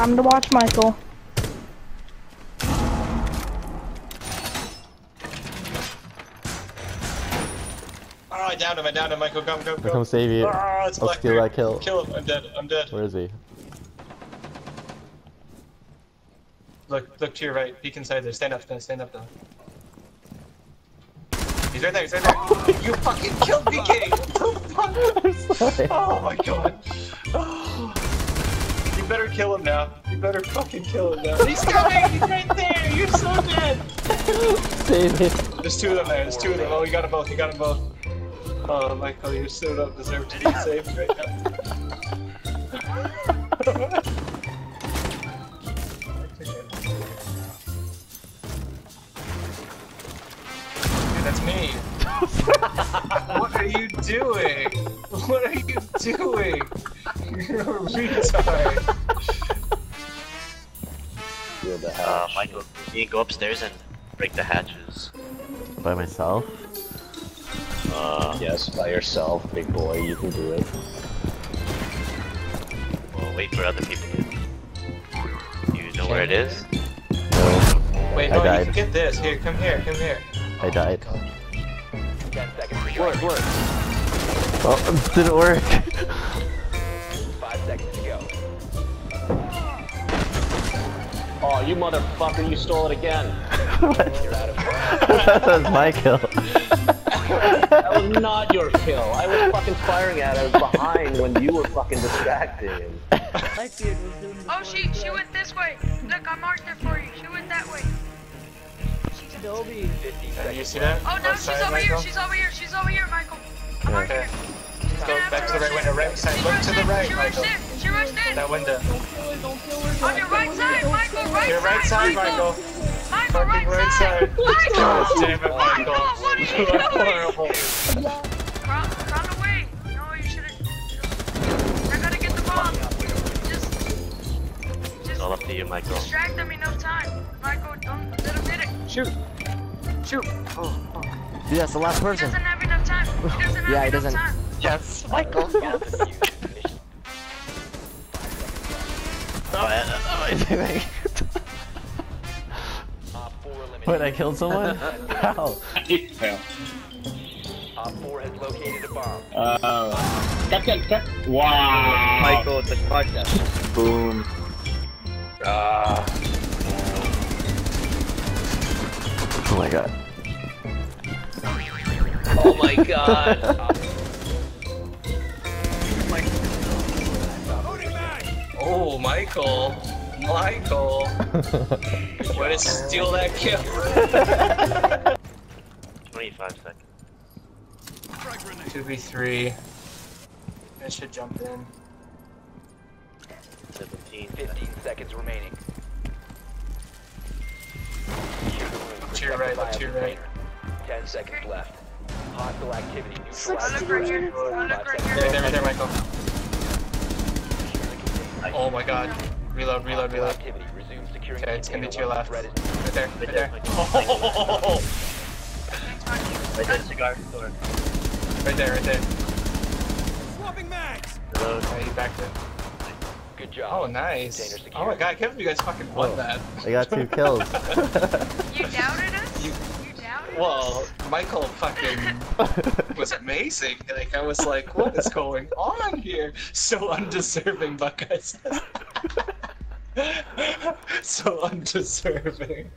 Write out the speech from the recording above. Time to watch Michael. Alright, downed him, Michael, go. Come save you. Oh, it's I'll steal that kill. Kill him, I'm dead. Where is he? Look to your right, peek inside there, stand up though. He's right there. Oh, you fucking killed me, King! I'm sorry. Oh my god. You better kill him now. You better fucking kill him now. He's coming! He's right there! You're so dead! Save it. There's two of them. Oh, you got them both. Oh, Michael, you so don't deserve to be saved right now. That's me. What are you doing? What are you doing? You're a retard. Michael, you go upstairs and break the hatches. By myself? Yes, by yourself, big boy. You can do it. We'll wait for other people. You know where it is? No. Wait, no, you can get this. Here, come here. I died. 10 seconds. Work. Oh, it didn't work. 5 seconds to go. Oh, you motherfucker! You stole it again. You're out of that was my kill. That was not your kill. I was fucking firing at him behind when you were fucking distracted. Oh, she went this way. Look, I marked it for you. She went that way. You see that? Oh no, she's over here, Michael. I'm right here. Go back to the right window, right side. Look to the right, Michael. She rushed in. That window. On your right side, Michael, right side. Your right side, Michael. Michael, right side. Michael! Damn it, Michael. What are you doing? Horrible. Run away. No, you shouldn't. I gotta get the bomb. Just all up to you, Michael. Distract them enough time. Michael, don't let him hit it. Shoot! Oh. Dude, that's the last person. He doesn't have enough time. He doesn't have enough time. Yes, Michael. Yes. Wait, I killed someone? How? Op 4 has located a bomb. Wow! Michael, the fuck that. Boom. Oh my god. Oh my god. Oh, Michael. Michael. Way to steal that kill. 25 seconds. 2v3. I should jump in. 15 seconds remaining. To your right, look to your right. 10 seconds left. Hostile activity. There, there, Michael. Oh my god. Reload. Okay, it's gonna be to your left. Right there. Oh! Right there. Swapping mags! Reload. You back there. Good job. Oh, nice. Oh my god, I can't believe you guys fucking won that. I got 2 kills. You doubted us? Well, Michael fucking was amazing. Like, I was like, what is going on here? So undeserving, Buckeye says. So undeserving.